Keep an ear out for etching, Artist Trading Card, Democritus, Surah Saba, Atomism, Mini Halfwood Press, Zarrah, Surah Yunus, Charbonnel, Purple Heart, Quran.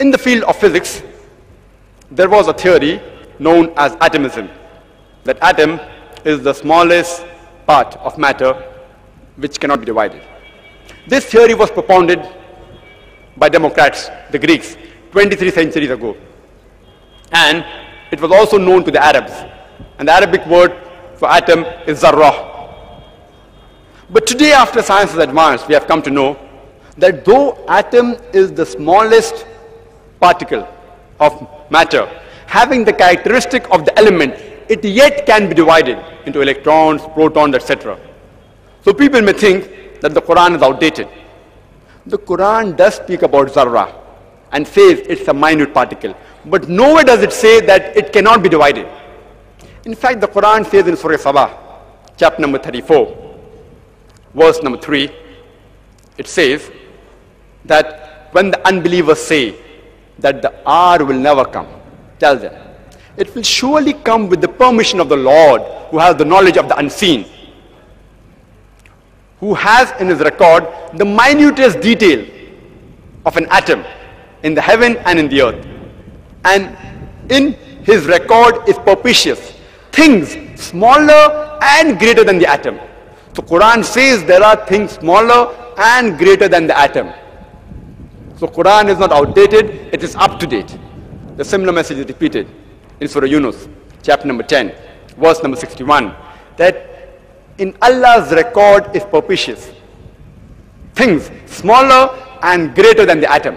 In the field of physics, there was a theory known as atomism, that atom is the smallest part of matter which cannot be divided. This theory was propounded by Democritus, the Greeks, 23 centuries ago. And it was also known to the Arabs. And the Arabic word for atom is Zarrah. But today, after science has advanced, we have come to know that though atom is the smallest particle of matter, having the characteristic of the element, it yet can be divided into electrons, protons, etc. So people may think that the Quran is outdated. The Quran does speak about Zarrah and says it's a minute particle. But nowhere does it say that it cannot be divided. In fact, the Quran says in Surah Saba, chapter number 34, verse number 3, it says that when the unbelievers say that the hour will never come, tell them, it will surely come with the permission of the Lord who has the knowledge of the unseen, who has in his record the minutest detail of an atom in the heaven and in the earth. And in his record is propitious things smaller and greater than the atom. So Quran says there are things smaller and greater than the atom. So Quran is not outdated, it is up to date. The similar message is repeated in Surah Yunus, chapter number 10, verse number 61, that in Allah's record is propitious things smaller and greater than the atom.